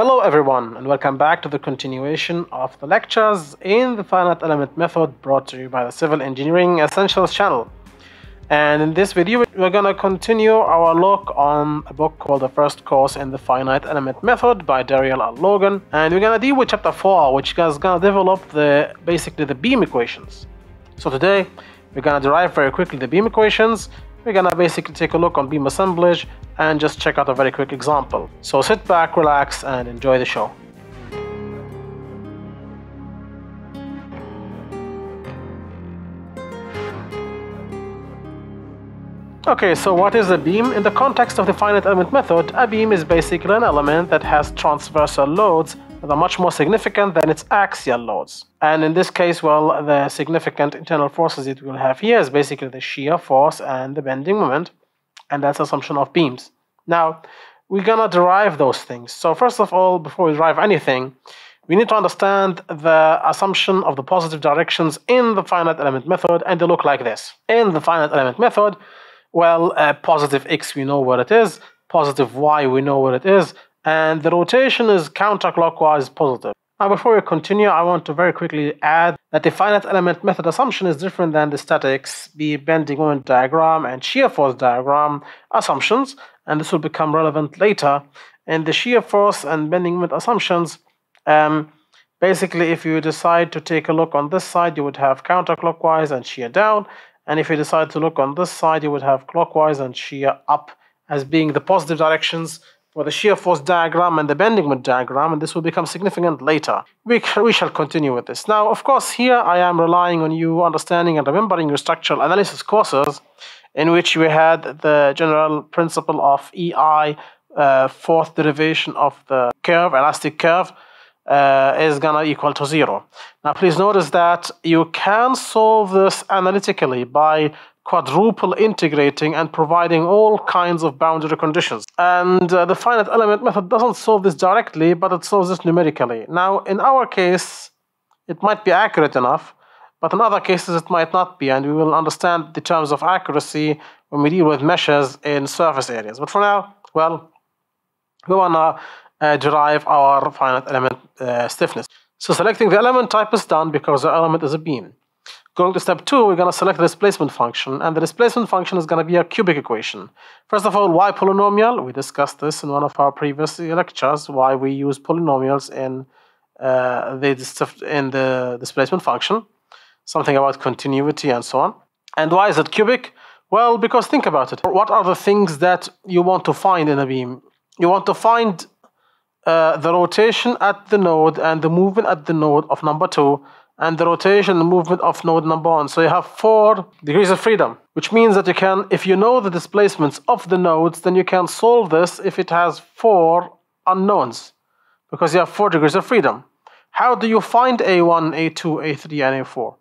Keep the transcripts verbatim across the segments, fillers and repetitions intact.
Hello everyone, and welcome back to the continuation of the lectures in the Finite Element Method, brought to you by the Civil Engineering Essentials channel. And in this video we're going to continue our look on a book called The First Course in the Finite Element Method by Daryl L. Logan, and we're going to deal with chapter four, which is going to develop the basically the beam equations. So today we're going to derive very quickly the beam equations. We're going to basically take a look on beam assemblage and just check out a very quick example. So sit back, relax, and enjoy the show. Okay, so what is a beam? In the context of the finite element method, a beam is basically an element that has transversal loads that are much more significant than its axial loads. And in this case, well, the significant internal forces it will have here is basically the shear force and the bending moment, and that's assumption of beams. Now, we're gonna derive those things. So first of all, before we derive anything, we need to understand the assumption of the positive directions in the finite element method, and they look like this. In the finite element method, well, uh, positive x, we know where it is, positive y, we know where it is, and the rotation is counterclockwise positive. Now, before we continue, I want to very quickly add that the finite element method assumption is different than the statics, the bending moment diagram and shear force diagram assumptions, and this will become relevant later. And the shear force and bending moment assumptions, um, basically, if you decide to take a look on this side, you would have counterclockwise and shear down, and if you decide to look on this side, you would have clockwise and shear up as being the positive directions for the shear force diagram and the bending moment diagram, and this will become significant later. We, we shall continue with this. Now, of course, here I am relying on you understanding and remembering your structural analysis courses, in which we had the general principle of E I, uh, fourth derivation of the curve, elastic curve, uh, is gonna equal to zero. Now, please notice that you can solve this analytically by quadruple integrating and providing all kinds of boundary conditions. And uh, the finite element method doesn't solve this directly, but it solves this numerically. Now, in our case, it might be accurate enough, but in other cases it might not be, and we will understand the terms of accuracy when we deal with meshes in surface areas. But for now, well, we wanna uh, derive our finite element uh, stiffness. So selecting the element type is done because the element is a beam. Going to step two, we're going to select the displacement function, and the displacement function is going to be a cubic equation. First of all, y polynomial, we discussed this in one of our previous lectures, why we use polynomials in, uh, the, in the displacement function, something about continuity and so on. And why is it cubic? Well, because think about it. What are the things that you want to find in a beam? You want to find uh, the rotation at the node and the movement at the node of number two, and the rotation and movement of node number one. So you have four degrees of freedom, which means that you can, if you know the displacements of the nodes, then you can solve this if it has four unknowns, because you have four degrees of freedom. How do you find A one, A two, A three, and A four?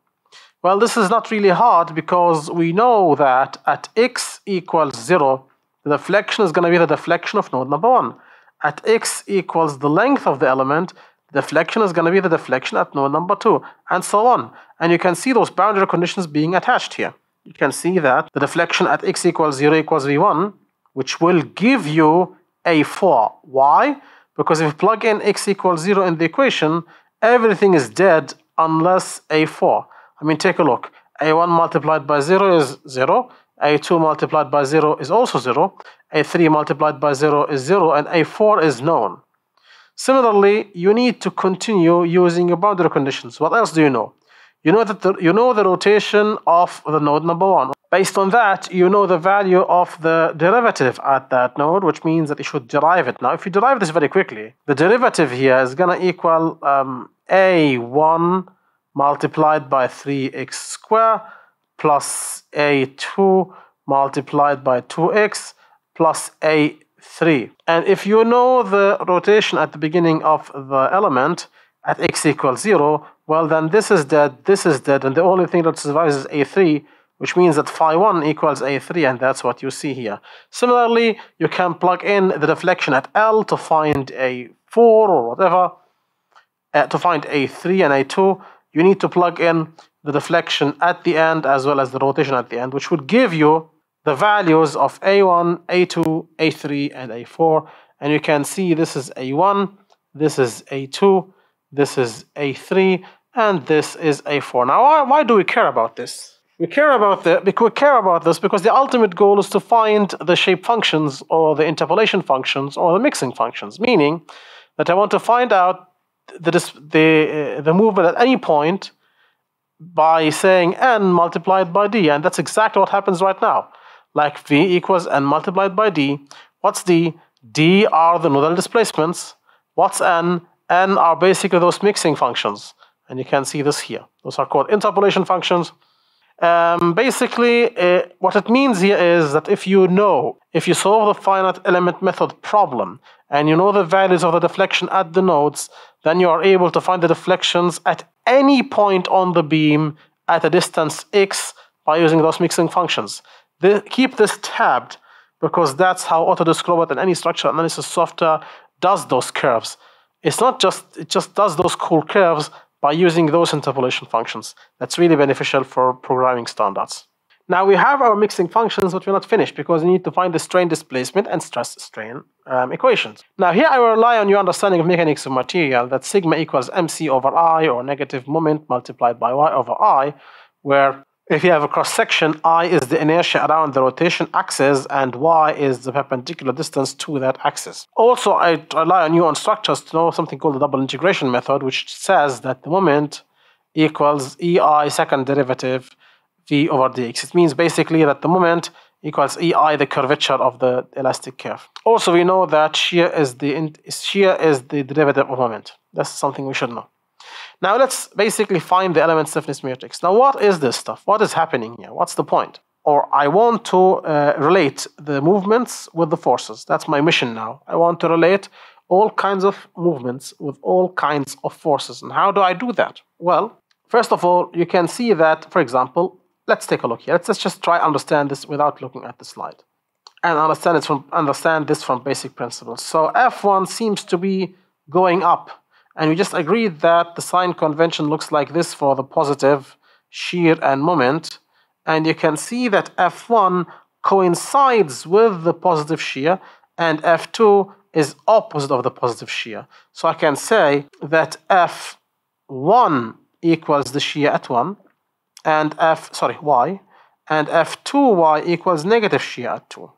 Well, this is not really hard, because we know that at x equals zero, the deflection is going to be the deflection of node number one. At x equals the length of the element, deflection is going to be the deflection at node number two, and so on. And you can see those boundary conditions being attached here. You can see that the deflection at x equals zero equals v one, which will give you a four. Why? Because if you plug in x equals zero in the equation, everything is dead unless a four. I mean, take a look. a one multiplied by zero is zero. a two multiplied by zero is also zero. a three multiplied by zero is zero, and a four is known. Similarly, you need to continue using your boundary conditions. What else do you know? You know that the, you know the rotation of the node number one. Based on that, you know the value of the derivative at that node, which means that you should derive it. Now, if you derive this very quickly, the derivative here is going to equal um, a one multiplied by three x squared plus a two multiplied by two x plus a three. And if you know the rotation at the beginning of the element at x equals zero, well, then this is dead, this is dead, and the only thing that survives is a three, which means that phi one equals a three, and that's what you see here. Similarly, you can plug in the deflection at L to find a four or whatever, uh, to find a three and a two. You need to plug in the deflection at the end as well as the rotation at the end, which would give you the values of a one, a two, a three, and a four, and you can see this is a one, this is A two, this is A three, and this is A four. Now, why, why do we care about this? We care about the, we care about this because the ultimate goal is to find the shape functions or the interpolation functions or the mixing functions, meaning that I want to find out the, the, the movement at any point by saying n multiplied by d, and that's exactly what happens right now. Like v equals n multiplied by d. What's d? d are the nodal displacements. What's n? n are basically those mixing functions. And you can see this here. Those are called interpolation functions. Um, basically, uh, what it means here is that if you know, if you solve the finite element method problem, and you know the values of the deflection at the nodes, then you are able to find the deflections at any point on the beam at a distance x by using those mixing functions. They, keep this tabbed, because that's how Autodesk Robot and any structural analysis software does those curves. It's not just, it just does those cool curves by using those interpolation functions. That's really beneficial for programming standards. Now we have our mixing functions, but we're not finished because we need to find the strain displacement and stress strain um, equations. Now here I rely on your understanding of mechanics of material that sigma equals mc over I, or negative moment multiplied by y over I, where if you have a cross section, I is the inertia around the rotation axis and y is the perpendicular distance to that axis. Also, I rely on you on structures to know something called the double integration method, which says that the moment equals E I second derivative v over dx. It means basically that the moment equals E I the curvature of the elastic curve. Also, we know that shear is the, shear is the derivative of moment. That's something we should know. Now let's basically find the element stiffness matrix. Now what is this stuff? What is happening here? What's the point? Or I want to uh, relate the movements with the forces. That's my mission now. I want to relate all kinds of movements with all kinds of forces. And how do I do that? Well, first of all, you can see that, for example, let's take a look here. Let's, let's just try understand this without looking at the slide. And understand, it from, understand this from basic principles. So F one seems to be going up. And we just agreed that the sign convention looks like this for the positive shear and moment. And you can see that F one coincides with the positive shear and F two is opposite of the positive shear. So I can say that F one equals the shear at one and F, sorry, y, and F two y equals negative shear at two.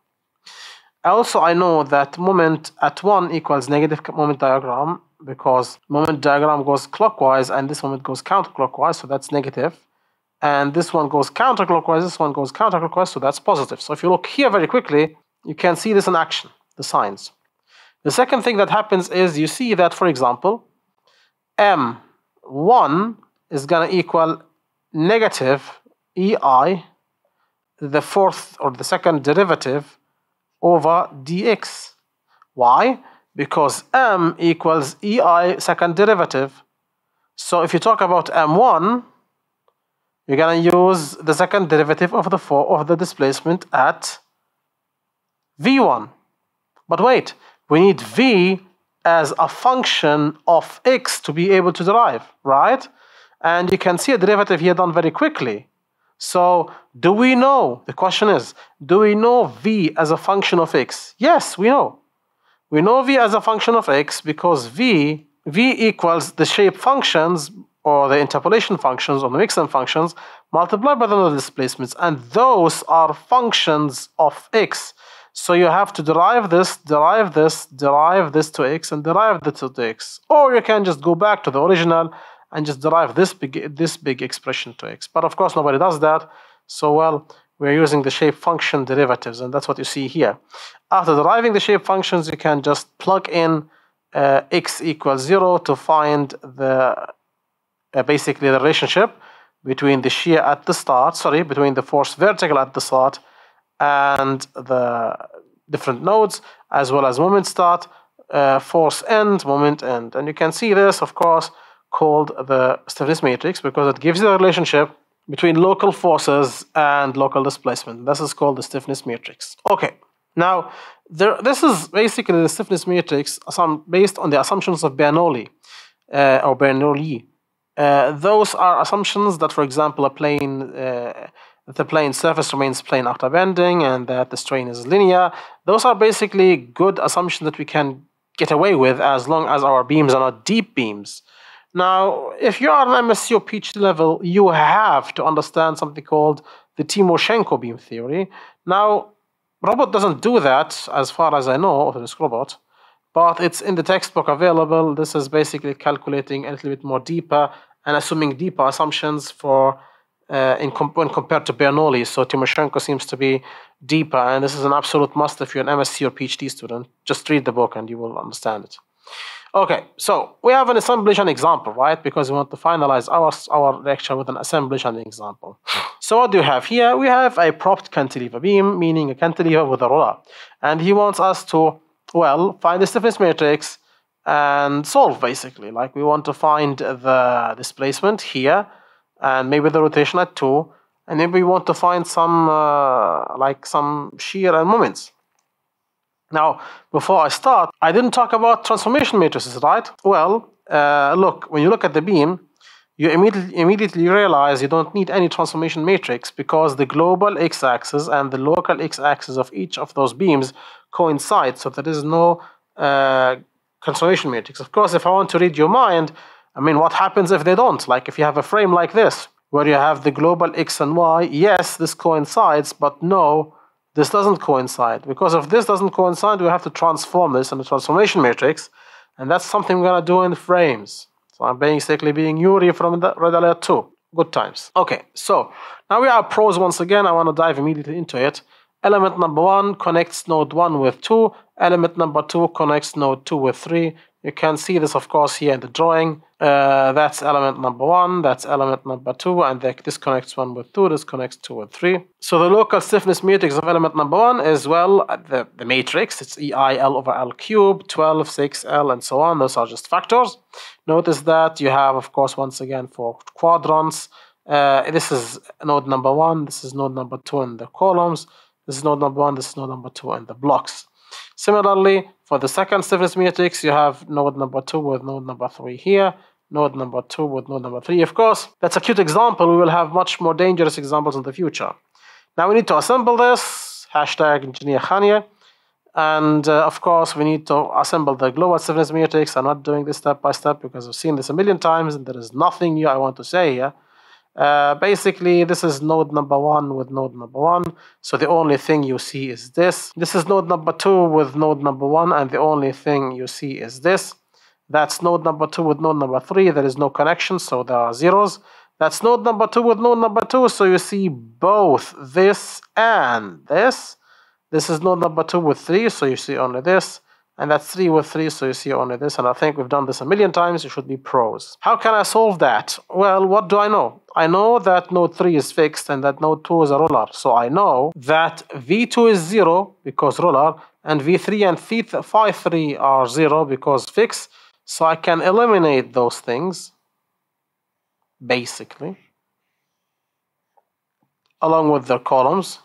Also, I know that moment at one equals negative moment diagram, because moment diagram goes clockwise and this moment goes counterclockwise, so that's negative. And this one goes counterclockwise, this one goes counterclockwise, so that's positive. So if you look here very quickly, you can see this in action, the signs. The second thing that happens is you see that, for example, M one is going to equal negative E I, the fourth or the second derivative over dx. Why? Because m equals E I second derivative. So if you talk about M one, you're going to use the second derivative of the four of the displacement at V one. But wait, we need V as a function of x to be able to derive, right? And you can see a derivative here done very quickly. So do we know, the question is, do we know V as a function of x? Yes, we know. We know V as a function of x because V, V equals the shape functions or the interpolation functions or the mixing functions multiplied by the nodal displacements, and those are functions of x. So you have to derive this, derive this, derive this to x, and derive this to x. Or you can just go back to the original and just derive this big, this big expression to x. But of course nobody does that, so well, we're using the shape function derivatives, and that's what you see here. After deriving the shape functions, you can just plug in uh, x equals zero to find the uh, basically the relationship between the shear at the start, sorry, between the force vertical at the start and the different nodes, as well as moment start, uh, force end, moment end. And you can see this, of course, called the stiffness matrix because it gives you the relationship between local forces and local displacement. This is called the stiffness matrix. Okay, now there, this is basically the stiffness matrix some, based on the assumptions of Bernoulli uh, or Bernoulli. Uh, those are assumptions that, for example, a plane, uh, the plane surface remains plane after bending and that the strain is linear. Those are basically good assumptions that we can get away with as long as our beams are not deep beams. Now, if you are an M S C or PhD level, you have to understand something called the Timoshenko beam theory. Now, Robot doesn't do that, as far as I know, Autodesk Robot, but it's in the textbook available. This is basically calculating a little bit more deeper and assuming deeper assumptions for uh, in comp when compared to Bernoulli. So Timoshenko seems to be deeper, and this is an absolute must if you're an M S C or PhD student. Just read the book and you will understand it. Okay, so we have an assemblage and example, right? Because we want to finalize our, our lecture with an assemblage and an example. So what do we have here? We have a propped cantilever beam, meaning a cantilever with a roller. And he wants us to, well, find the stiffness matrix and solve, basically. Like, we want to find the displacement here, and maybe the rotation at two, and then we want to find some, uh, like, some shear and moments. Now, before I start, I didn't talk about transformation matrices, right? Well, uh, look, when you look at the beam, you immediately, immediately realize you don't need any transformation matrix because the global x-axis and the local x-axis of each of those beams coincide, so there is no uh, transformation matrix. Of course, if I want to read your mind, I mean, what happens if they don't? Like, if you have a frame like this, where you have the global x and y, yes, this coincides, but no, this doesn't coincide. Because if this doesn't coincide, we have to transform this into a transformation matrix, and that's something we're gonna do in frames. So I'm basically being Yuri from the Red Alert two. Good times. Okay, so now we are pros once again. I wanna dive immediately into it. Element number one connects node one with two. Element number two connects node two with three. You can see this, of course, here in the drawing. Uh, that's element number one, that's element number two, and this connects one with two, this connects two with three. So the local stiffness matrix of element number one is, well, the, the matrix. It's E I L over L cubed, twelve, six, L, and so on. Those are just factors. Notice that you have, of course, once again, for quadrants. Uh, this is node number one, this is node number two in the columns. This is node number one, this is node number two in the blocks. Similarly, for the second stiffness matrix, you have node number two with node number three here, node number two with node number three. Of course, that's a cute example. We will have much more dangerous examples in the future. Now we need to assemble this, hashtag engineer Khania. And uh, of course, we need to assemble the global stiffness matrix. I'm not doing this step by step because I've seen this a million times and there is nothing new I want to say here. Uh, basically, this is node number one with node number one, so the only thing you see is this. This is node number two with node number one, and the only thing you see is this. That's node number two with node number three. There is no connection, so there are zeros. That's node number two with node number two, so you see both this and this. This is node number two with three, so you see only this. And that's three with three, so you see only this. And I think we've done this a million times. You should be pros. How can I solve that? Well, what do I know? I know that node three is fixed and that node two is a roller. So I know that V two is zero because roller, and V three and phi three are zero because fixed. So I can eliminate those things, basically, along with their columns.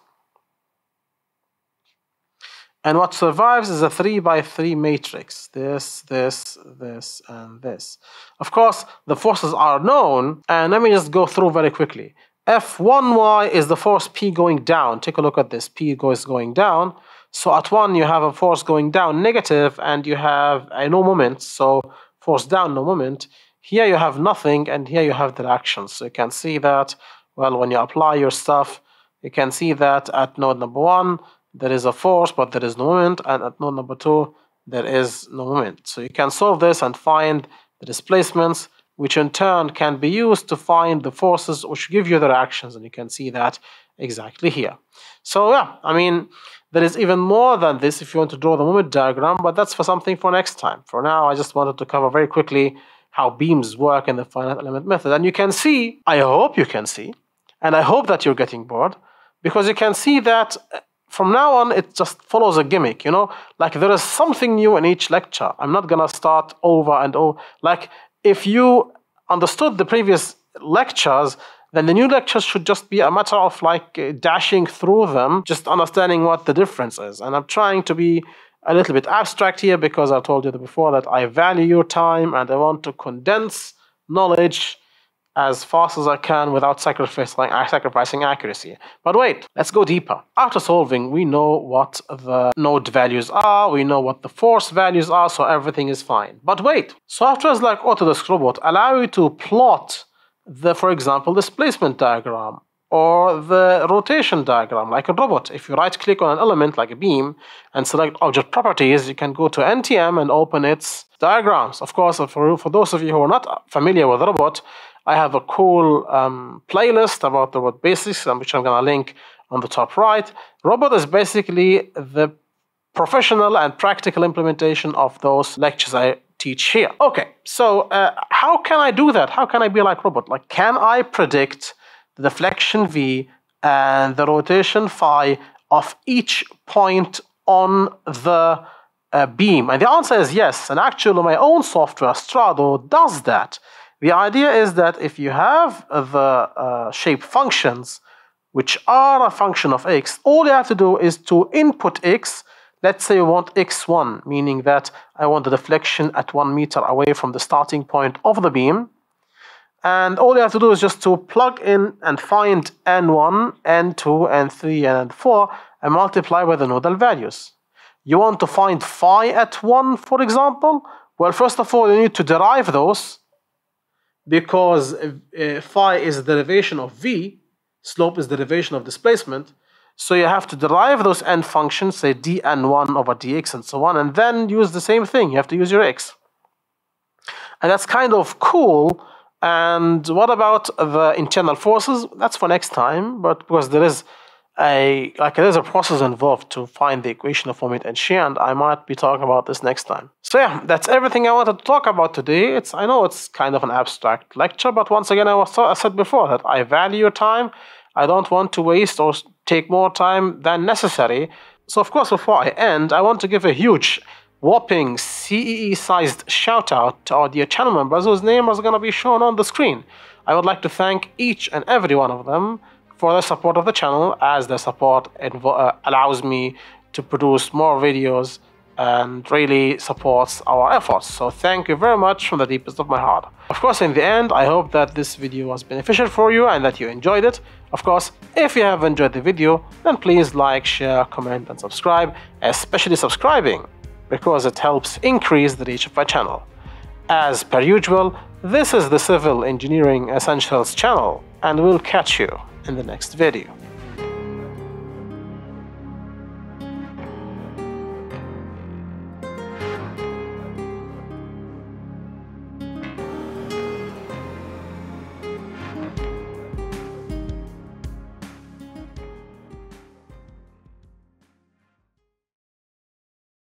And what survives is a three by three matrix. This, this, this, and this. Of course, the forces are known, and let me just go through very quickly. F one y is the force P going down. Take a look at this. P goes going down. So at one, you have a force going down negative, and you have a no moment. So force down, no moment. Here you have nothing, and here you have the reaction. So you can see that, well, when you apply your stuff, you can see that at node number one, there is a force, but there is no moment, and at node number two, there is no moment. So you can solve this and find the displacements, which in turn can be used to find the forces which give you the reactions, and you can see that exactly here. So yeah, I mean, there is even more than this if you want to draw the moment diagram, but that's for something for next time. For now, I just wanted to cover very quickly how beams work in the finite element method. And you can see, I hope you can see, and I hope that you're getting bored, because you can see that from now on, it just follows a gimmick, you know? Like, there is something new in each lecture. I'm not gonna start over and over. Like, if you understood the previous lectures, then the new lectures should just be a matter of, like, dashing through them, just understanding what the difference is. And I'm trying to be a little bit abstract here because I told you before that I value your time and I want to condense knowledge as fast as I can without sacrificing, sacrificing accuracy. But wait, let's go deeper. After solving, we know what the node values are, we know what the force values are, so everything is fine. But wait, softwares like Autodesk Robot allow you to plot the, for example, displacement diagram or the rotation diagram, like a robot. If you right-click on an element, like a beam, and select Object Properties, you can go to N T M and open its diagrams. Of course, for, for those of you who are not familiar with Robot, I have a cool um, playlist about the Robot basics, which I'm gonna link on the top right. Robot is basically the professional and practical implementation of those lectures I teach here. Okay, so uh, how can I do that? How can I be like Robot? Like, can I predict the deflection V and the rotation phi of each point on the uh, beam? And the answer is yes, and actually my own software, Strado, does that. The idea is that if you have the uh, shape functions, which are a function of x, all you have to do is to input x. Let's say you want x one, meaning that I want the deflection at one meter away from the starting point of the beam. And all you have to do is just to plug in and find N one, N two, N three, and N four, and multiply with the nodal values. You want to find phi at one, for example? Well, first of all, you need to derive those, because uh, phi is the derivation of v, slope is the derivation of displacement, so you have to derive those n functions, say d n one over dx and so on, and then use the same thing, you have to use your x. And that's kind of cool. And what about the internal forces? That's for next time, but because there is a like there's a process involved to find the equation of moment and shear, and I might be talking about this next time. So yeah, that's everything I wanted to talk about today. It's I know it's kind of an abstract lecture, but once again, I was I said before that I value your time. I don't want to waste or take more time than necessary. So of course, before I end, I want to give a huge whopping C E E-sized shout-out to our dear channel members whose name is going to be shown on the screen. I would like to thank each and every one of them for their support of the channel, as their support uh, allows me to produce more videos and really supports our efforts. So thank you very much from the deepest of my heart. Of course, in the end, I hope that this video was beneficial for you and that you enjoyed it. Of course, if you have enjoyed the video, then please like, share, comment, and subscribe, especially subscribing, because it helps increase the reach of my channel. As per usual, this is the Civil Engineering Essentials channel, and we'll catch you in the next video.